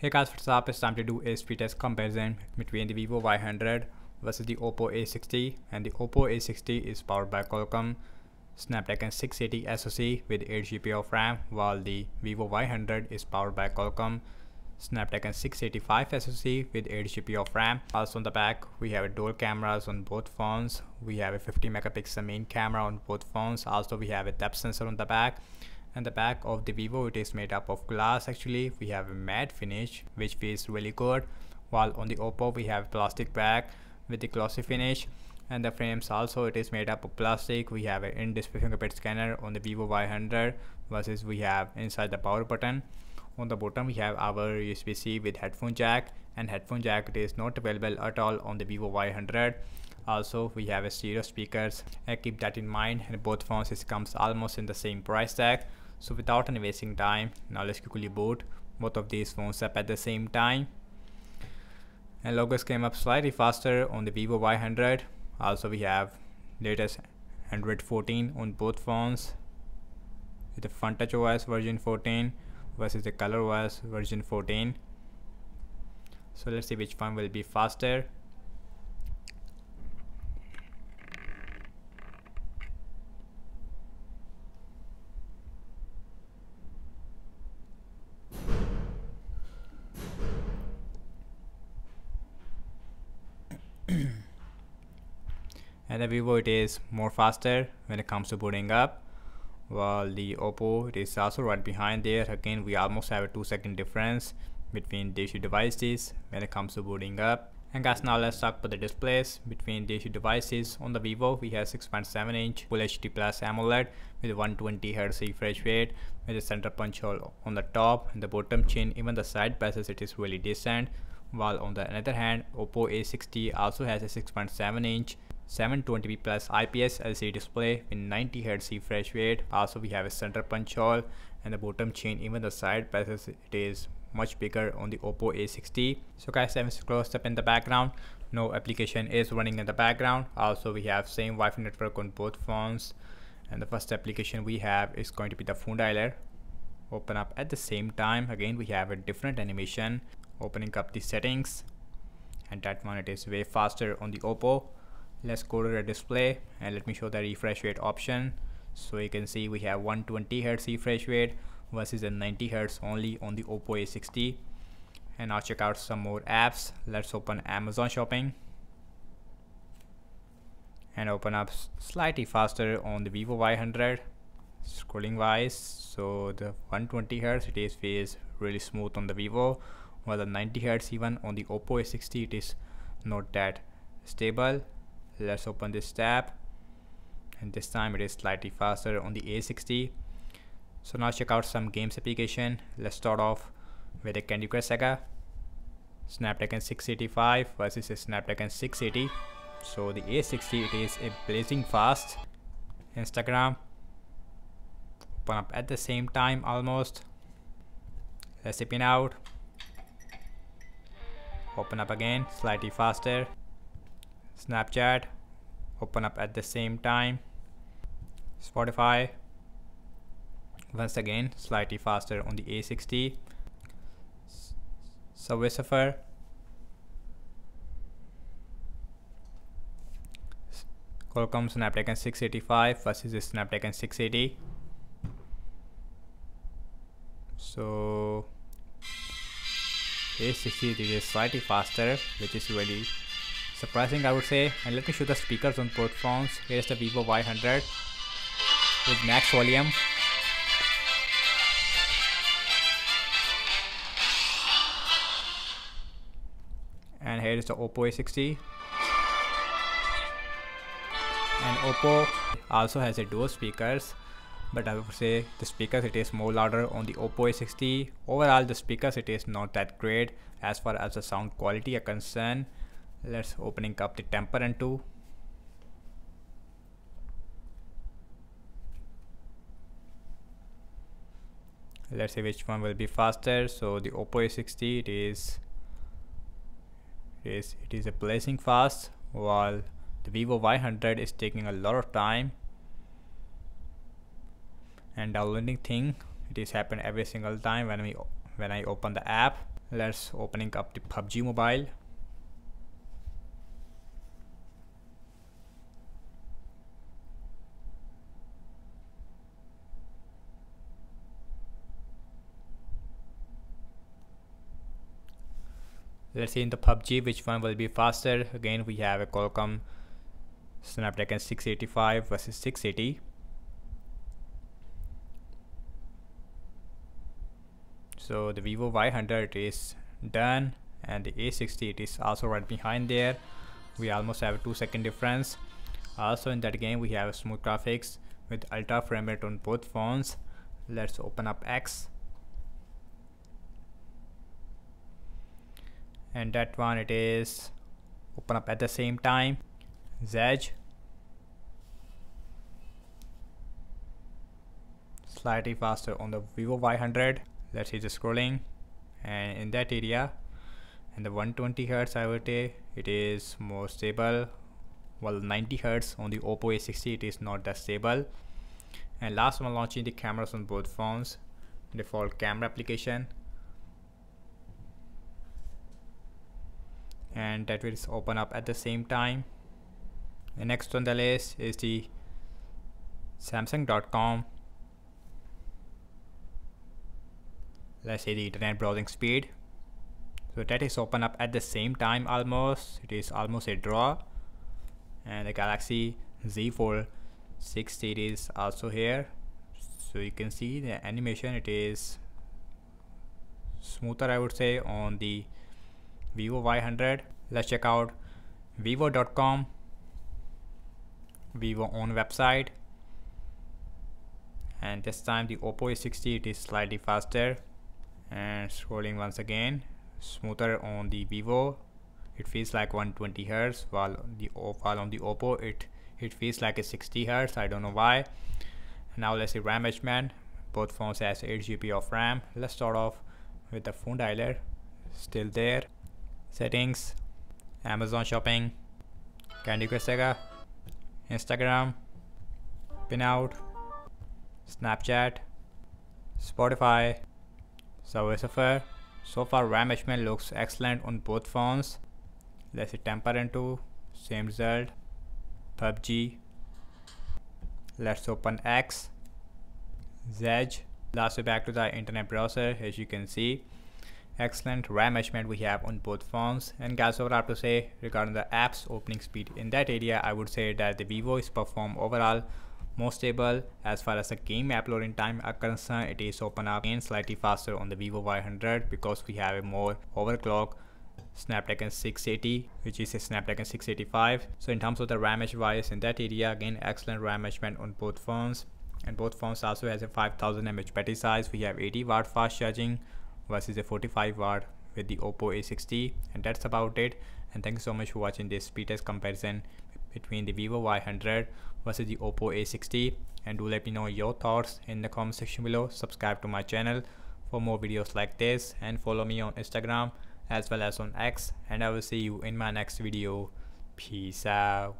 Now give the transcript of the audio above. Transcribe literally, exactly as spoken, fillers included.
Hey guys, what's up? It's time to do a speed test comparison between the Vivo Y one hundred versus the Oppo A sixty, and the Oppo A sixty is powered by Qualcomm Snapdragon six eighty S O C with eight G B of RAM, while the Vivo Y one hundred is powered by Qualcomm Snapdragon six eighty-five S O C with eight G B of RAM. Also on the back, we have dual cameras on both phones. We have a fifty megapixel main camera on both phones. Also we have a depth sensor on the back. And the back of the Vivo, it is made up of glass. Actually, we have a matte finish which feels really good, while on the Oppo we have plastic back with the glossy finish. And the frames also, it is made up of plastic. We have an in-display fingerprint scanner on the Vivo Y one hundred versus we have inside the power button. On the bottom we have our U S B C with headphone jack, and headphone jack it is not available at all on the Vivo Y one hundred. Also we have a stereo speakers, and keep that in mind, and both phones it comes almost in the same price tag. So without any wasting time, now let's quickly boot both of these phones up at the same time. And logos came up slightly faster on the Vivo Y one hundred. Also we have latest Android fourteen on both phones with the Funtouch O S version fourteen versus the ColorOS version fourteen. So let's see which one will be faster. And the Vivo it is more faster when it comes to booting up, while the Oppo it is also right behind there. Again, we almost have a two second difference between these two devices when it comes to booting up. And guys, now let's talk about the displays between these two devices. On the Vivo we have six point seven inch Full H D Plus AMOLED with one twenty hertz refresh rate, with a center punch hole on the top and the bottom chin. Even the side passes it is really decent, while on the other hand Oppo A sixty also has a six point seven inch seven twenty p plus I P S L C D display with ninety hertz refresh rate. Also we have a center punch hole and the bottom chin. Even the side passes it is much bigger on the Oppo A sixty. So guys, I'm closed up in the background, no application is running in the background. Also we have same Wi-Fi network on both phones, and the first application we have is going to be the phone dialer. Open up at the same time. Again we have a different animation opening up the settings, and that one it is way faster on the Oppo. Let's go to the display and let me show the refresh rate option. So you can see we have one twenty hertz refresh rate versus a ninety hertz only on the Oppo A sixty. And now check out some more apps. Let's open Amazon Shopping, and open up slightly faster on the Vivo Y one hundred scrolling wise. So the one twenty hertz it is feels really smooth on the Vivo, while the ninety hertz even on the Oppo A sixty it is not that stable. Let's open this tab, and this time it is slightly faster on the A sixty. So now check out some games application. Let's start off with a Candy Crush Saga. Snapdragon six eighty-five versus a Snapdragon six eighty. So the A sixty it is a blazing fast. Instagram, open up at the same time almost. Let's zip in out, open up again slightly faster. Snapchat, open up at the same time. Spotify, once again slightly faster on the A sixty. Subway Surfer, Qualcomm Snapdragon six eighty-five versus the Snapdragon six eighty. So A sixty is slightly faster, which is really surprising, I would say. And let me show the speakers on both phones. Here is the Vivo Y one hundred with max volume. And here is the Oppo A sixty. And Oppo also has a dual speakers, but I would say the speakers it is more louder on the Oppo A sixty. Overall the speakers it is not that great as far as the sound quality are concerned. Let's opening up the temper and two. Let's see which one will be faster. So the Oppo A sixty it is it is it is a blazing fast, while the Vivo Y one hundred is taking a lot of time, and downloading thing it is happen every single time when we when I open the app. Let's opening up the P U B G mobile. Let's see in the P U B G which one will be faster. Again we have a Qualcomm Snapdragon six eighty-five versus six eighty. So the Vivo Y one hundred is done and the A sixty, it is also right behind there. We almost have a two second difference. Also in that game we have smooth graphics with ultra frame rate on both phones. Let's open up X. And that one it is open up at the same time. Zedge. Slightly faster on the Vivo Y one hundred. Let's see the scrolling and in that area, and the one twenty hertz I would say it is more stable, while ninety hertz on the Oppo A sixty it is not that stable. And last one, launching the cameras on both phones, default camera application, and that will open up at the same time. The next on the list is the samsung dot com. Let's say the internet browsing speed, so that is open up at the same time. Almost it is almost a draw. And the Galaxy Z Fold six series also here, so you can see the animation, it is smoother I would say on the Vivo Y one hundred. Let's check out vivo dot com, Vivo own website, and this time the Oppo A sixty it is slightly faster. And scrolling once again, smoother on the Vivo, it feels like one twenty hertz, while the while on the Oppo it it feels like a sixty hertz. I don't know why. Now let's see RAM management. Both phones has eight G B of RAM. Let's start off with the phone dialer, still there. Settings, Amazon shopping, Candy Crush Saga, Instagram, Pinout, Snapchat, Spotify. So so far RAM management looks excellent on both phones. Let's see temper into same result. P U B G. Let's open X. Zedge. Lastly back to the internet browser. As you can see, excellent RAM management we have on both phones. And guys, what I have to say regarding the apps opening speed in that area, I would say that the Vivo is perform overall more stable. As far as the game app loading time are concerned, it is open up and slightly faster on the Vivo Y one hundred because we have a more overclock Snapdragon six eighty, which is a Snapdragon six eighty-five. So in terms of the RAM wise in that area, again excellent RAM management on both phones, and both phones also has a five thousand milliamp hour battery size. We have eighty watt fast charging versus a forty-five watt with the Oppo A sixty, and that's about it. And thank you so much for watching this speed test comparison between the Vivo Y one hundred versus the Oppo A sixty, and do let me know your thoughts in the comment section below. Subscribe to my channel for more videos like this, and follow me on Instagram as well as on X, and I will see you in my next video. Peace out.